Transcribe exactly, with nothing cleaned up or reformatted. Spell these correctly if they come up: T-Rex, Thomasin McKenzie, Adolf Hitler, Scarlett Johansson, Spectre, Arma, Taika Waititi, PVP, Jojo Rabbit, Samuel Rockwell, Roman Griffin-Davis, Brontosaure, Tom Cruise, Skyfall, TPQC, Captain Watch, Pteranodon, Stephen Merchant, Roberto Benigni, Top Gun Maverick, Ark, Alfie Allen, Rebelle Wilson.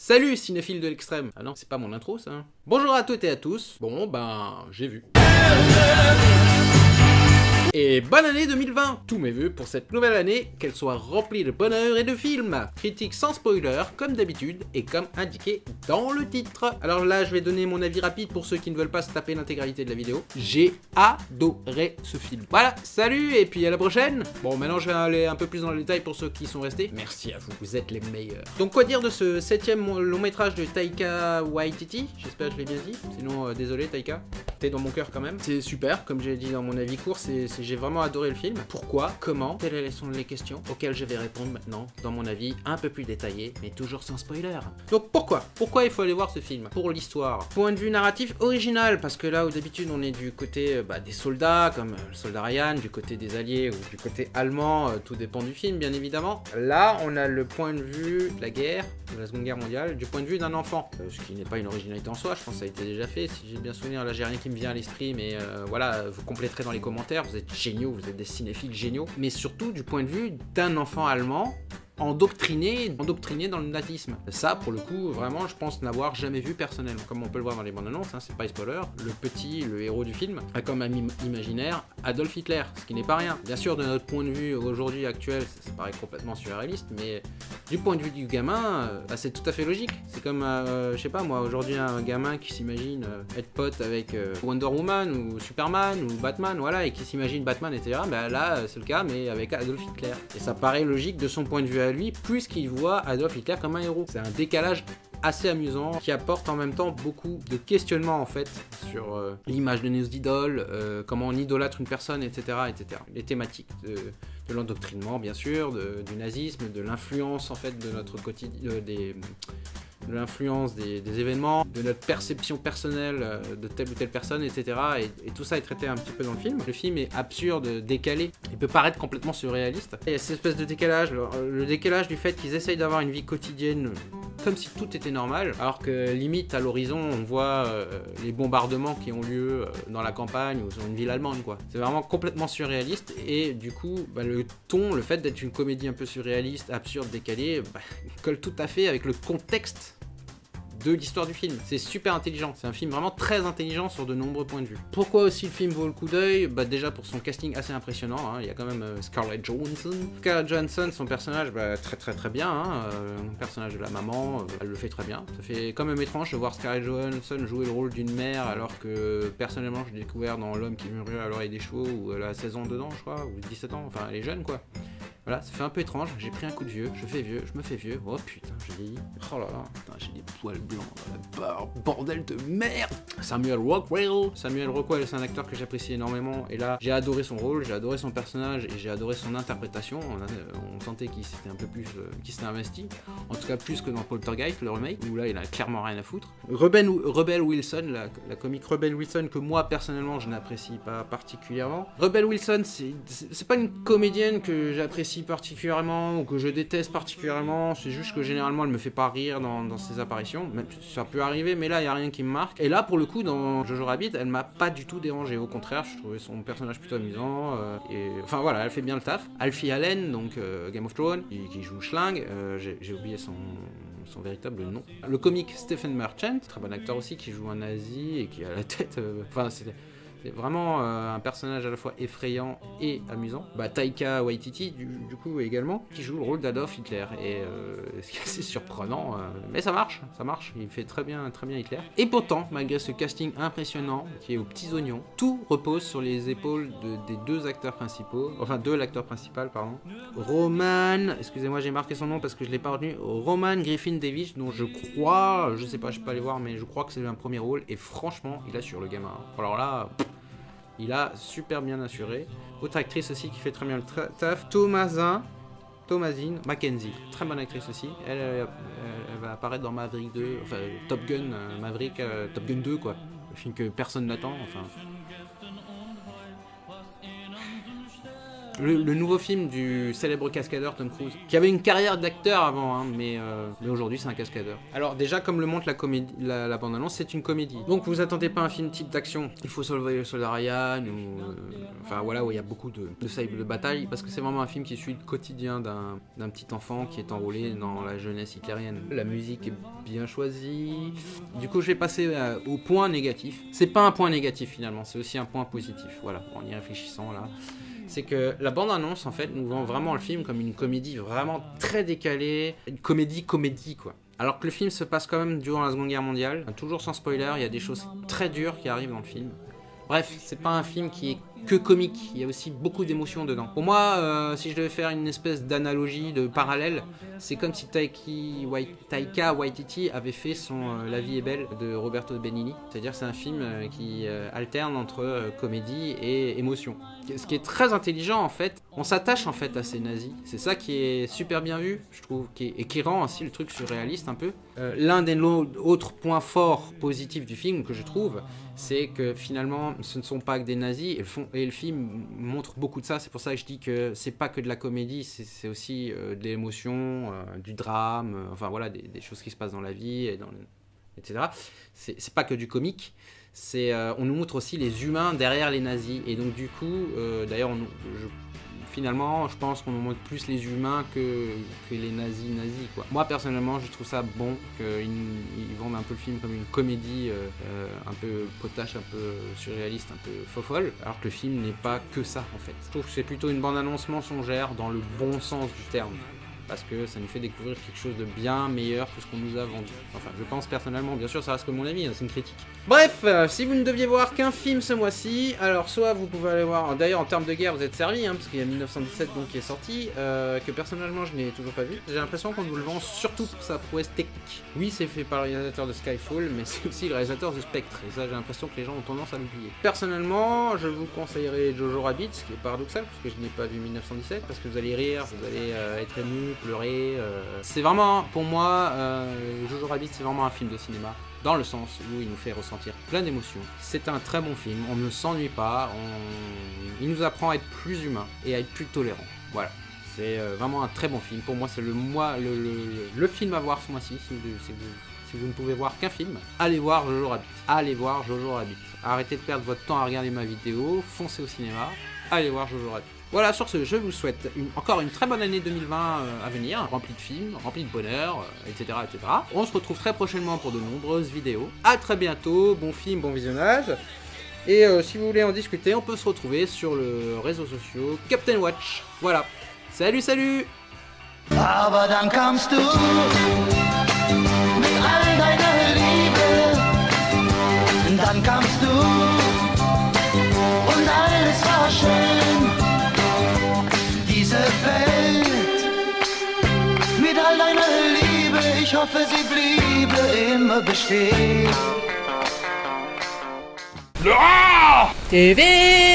Salut cinéphile de l'extrême. Ah non, c'est pas mon intro ça. Bonjour à toutes et à tous. Bon ben, j'ai vu. Et bonne année deux mille vingt. Tous mes vœux pour cette nouvelle année, qu'elle soit remplie de bonheur et de films. Critique sans spoiler, comme d'habitude, et comme indiqué dans le titre. Alors là, je vais donner mon avis rapide pour ceux qui ne veulent pas se taper l'intégralité de la vidéo. J'ai adoré ce film. Voilà, salut, et puis à la prochaine. Bon, maintenant, je vais aller un peu plus dans le détail pour ceux qui sont restés. Merci à vous, vous êtes les meilleurs. Donc, quoi dire de ce septième long métrage de Taika Waititi? J'espère que je l'ai bien dit. Sinon, euh, désolé Taika, t'es dans mon cœur quand même. C'est super, comme j'ai dit dans mon avis court, c'est... j'ai vraiment adoré le film. Pourquoi? Comment? Telles sont les questions auxquelles je vais répondre maintenant dans mon avis un peu plus détaillé, mais toujours sans spoiler. Donc pourquoi? Pourquoi il faut aller voir ce film? Pour l'histoire. Point de vue narratif original, parce que là où d'habitude on est du côté bah, des soldats, comme le soldat Ryan, du côté des alliés ou du côté allemand, tout dépend du film bien évidemment. Là on a le point de vue de la guerre, de la Seconde Guerre mondiale, du point de vue d'un enfant. Ce qui n'est pas une originalité en soi, je pense que ça a été déjà fait. Si j'ai bien souvenir, là j'ai rien qui me vient à l'esprit, mais euh, voilà, vous compléterez dans les commentaires, vous êtes géniaux, vous êtes des cinéphiles géniaux, mais surtout du point de vue d'un enfant allemand endoctriné, endoctriné dans le nazisme. Ça, pour le coup, vraiment, je pense n'avoir jamais vu personnellement. Comme on peut le voir dans les bandes annonces, hein, c'est pas spoiler, le petit, le héros du film, a comme ami imaginaire Adolf Hitler, ce qui n'est pas rien. Bien sûr, de notre point de vue aujourd'hui actuel, ça, ça paraît complètement surréaliste, mais du point de vue du gamin, euh, bah, c'est tout à fait logique. C'est comme, euh, je sais pas moi, aujourd'hui, un gamin qui s'imagine euh, être pote avec euh, Wonder Woman ou Superman ou Batman, voilà, et qui s'imagine Batman, et cetera. Bah, là, c'est le cas, mais avec Adolf Hitler. Et ça paraît logique de son point de vue à lui, puisqu'il voit Adolf Hitler comme un héros. C'est un décalage assez amusant qui apporte en même temps beaucoup de questionnements en fait sur euh, l'image de nos idoles, euh, comment on idolâtre une personne, et cetera, et cetera. Les thématiques de, de l'endoctrinement bien sûr, de, du nazisme, de l'influence en fait de notre quotidien, euh, des de l'influence des, des événements, de notre perception personnelle de telle ou telle personne, et cetera. Et, et tout ça est traité un petit peu dans le film. Le film est absurde, décalé. Il peut paraître complètement surréaliste. Et il y a cette espèce de décalage, le, le décalage du fait qu'ils essayent d'avoir une vie quotidienne comme si tout était normal, alors que limite à l'horizon on voit euh, les bombardements qui ont lieu euh, dans la campagne ou dans une ville allemande quoi. C'est vraiment complètement surréaliste et du coup bah, le ton, le fait d'être une comédie un peu surréaliste, absurde, décalée, bah, colle tout à fait avec le contexte de l'histoire du film. C'est super intelligent, c'est un film vraiment très intelligent sur de nombreux points de vue. Pourquoi aussi le film vaut le coup d'œil? Bah déjà pour son casting assez impressionnant, hein. Il y a quand même euh, Scarlett Johansson. Scarlett Johansson, son personnage, bah, très très très bien, hein. Euh, le personnage de la maman, euh, elle le fait très bien. Ça fait quand même étrange de voir Scarlett Johansson jouer le rôle d'une mère, alors que personnellement je l'ai découvert dans L'homme qui murmure à l'oreille des chevaux, où elle a seize ans dedans je crois, ou dix-sept ans, enfin elle est jeune quoi. Voilà, ça fait un peu étrange, j'ai pris un coup de vieux, je fais vieux, je me fais vieux, oh putain, j'ai vieilli, oh là là, j'ai des poils blancs, la barbe, bordel de merde. Samuel Rockwell, Samuel Rockwell c'est un acteur que j'apprécie énormément, et là, j'ai adoré son rôle, j'ai adoré son personnage, et j'ai adoré son interprétation, on, a, on sentait qu'il s'était un peu plus, euh, qu'il s'était investi, en tout cas plus que dans Poltergeist, le remake, où là, il a clairement rien à foutre. Rebelle, Rebelle Wilson, la, la comique Rebelle Wilson, que moi, personnellement, je n'apprécie pas particulièrement. Rebelle Wilson, c'est pas une comédienne que j'apprécie particulièrement ou que je déteste particulièrement, c'est juste que généralement elle me fait pas rire dans, dans ses apparitions, même ça peut arriver mais là il n'y a rien qui me marque, et là pour le coup dans Jojo Rabbit elle m'a pas du tout dérangé, au contraire je trouvais son personnage plutôt amusant, euh, et enfin voilà elle fait bien le taf. Alfie Allen donc euh, Game of Thrones, qui, qui joue Schling, euh, j'ai oublié son, son véritable nom, le comique Stephen Merchant, très bon acteur aussi qui joue un nazi et qui a la tête, euh, enfin c'était c'est vraiment euh, un personnage à la fois effrayant et amusant. Bah, Taika Waititi, du, du coup, également, qui joue le rôle d'Adolf Hitler. Et euh, ce qui est assez surprenant, euh, mais ça marche, ça marche. Il fait très bien, très bien Hitler. Et pourtant, malgré ce casting impressionnant, qui est aux petits oignons, tout repose sur les épaules de, des deux acteurs principaux, enfin, de l'acteur principal, pardon. Roman, excusez-moi, j'ai marqué son nom parce que je l'ai pas retenu, Roman Griffin-Davis, dont je crois, je sais pas, je peux pas aller voir, mais je crois que c'est un premier rôle. Et franchement, il assure le gamin. Alors là... il a super bien assuré. Autre actrice aussi qui fait très bien le taf, Thomasin, Thomasin McKenzie. Très bonne actrice aussi. Elle, elle, elle va apparaître dans Maverick deux, enfin Top Gun Maverick, euh, Top Gun deux quoi. Le film que personne n'attend, enfin. le, le nouveau film du célèbre cascadeur Tom Cruise, qui avait une carrière d'acteur avant, hein, mais, euh, mais aujourd'hui c'est un cascadeur. Alors déjà, comme le montre la, comédie, la, la bande-annonce, c'est une comédie. Donc vous attendez pas un film type d'action, il faut sauver le soldat Ryan, ou, euh, enfin voilà, où il y a beaucoup de, de sables de bataille, parce que c'est vraiment un film qui suit le quotidien d'un petit enfant qui est enrôlé dans la jeunesse hitlérienne. La musique est bien choisie. Du coup, je vais passer à, au point négatif. C'est pas un point négatif finalement, c'est aussi un point positif, voilà, en y réfléchissant là. C'est que la bande-annonce, en fait, nous vend vraiment le film comme une comédie vraiment très décalée, une comédie-comédie, quoi. Alors que le film se passe quand même durant la Seconde Guerre mondiale, toujours sans spoiler, il y a des choses très dures qui arrivent dans le film. Bref, c'est pas un film qui est que comique, il y a aussi beaucoup d'émotions dedans. Pour moi, euh, si je devais faire une espèce d'analogie, de parallèle, c'est comme si Taika Waititi avait fait son euh, La vie est belle de Roberto Benigni. C'est-à-dire c'est un film euh, qui euh, alterne entre euh, comédie et émotion. Ce qui est très intelligent en fait, on s'attache en fait à ces nazis. C'est ça qui est super bien vu, je trouve, qui est, et qui rend aussi le truc surréaliste un peu. Euh, L'un des autres points forts positifs du film que je trouve, c'est que finalement ce ne sont pas que des nazis, et le fond Et le film montre beaucoup de ça, c'est pour ça que je dis que c'est pas que de la comédie, c'est aussi euh, de l'émotion, euh, du drame, euh, enfin voilà, des, des choses qui se passent dans la vie, et dans le, et cetera. C'est pas que du comique, euh, on nous montre aussi les humains derrière les nazis. Et donc du coup, euh, d'ailleurs, finalement, je pense qu'on nous montre plus les humains que, que les nazis nazis, quoi. Moi, personnellement, je trouve ça bon qu'ils vendent un peu le film comme une comédie euh, un peu potache, un peu surréaliste, un peu fofolle, alors que le film n'est pas que ça, en fait. Je trouve que c'est plutôt une bande-annonce mensongère dans le bon sens du terme, parce que ça nous fait découvrir quelque chose de bien meilleur que ce qu'on nous a vendu. Enfin, je pense personnellement, bien sûr, ça reste que mon avis, hein, c'est une critique. Bref, euh, si vous ne deviez voir qu'un film ce mois-ci, alors soit vous pouvez aller voir... D'ailleurs, en termes de guerre, vous êtes servis, hein, parce qu'il y a mille neuf cent dix-sept donc, qui est sorti, euh, que personnellement, je n'ai toujours pas vu. J'ai l'impression qu'on nous le vend surtout pour sa prouesse technique. Oui, c'est fait par le réalisateur de Skyfall, mais c'est aussi le réalisateur de Spectre, et ça, j'ai l'impression que les gens ont tendance à l'oublier. Personnellement, je vous conseillerais Jojo Rabbit, ce qui est paradoxal, parce que je n'ai pas vu mille neuf cent dix-sept, parce que vous allez rire, vous allez euh, être ému, pleurer, euh... c'est vraiment, pour moi, euh, Jojo Rabbit, c'est vraiment un film de cinéma, dans le sens où il nous fait ressentir plein d'émotions. C'est un très bon film, on ne s'ennuie pas, on... il nous apprend à être plus humain et à être plus tolérant, voilà. C'est euh, vraiment un très bon film, pour moi c'est le, le, le, le film à voir ce mois-ci, si vous, si, vous, si vous ne pouvez voir qu'un film, allez voir Jojo Rabbit, allez voir Jojo Rabbit, arrêtez de perdre votre temps à regarder ma vidéo, foncez au cinéma, allez voir Jojo Rabbit. Voilà, sur ce, je vous souhaite une, encore une très bonne année deux mille vingt euh, à venir, remplie de films, remplie de bonheur, euh, et cetera, et cetera. On se retrouve très prochainement pour de nombreuses vidéos. À très bientôt, bon film, bon visionnage. Et euh, si vous voulez en discuter, on peut se retrouver sur le réseau social Captain Watch. Voilà. Salut, salut! Ich hoffe, sie bliebe immer bestehen. Ah! T V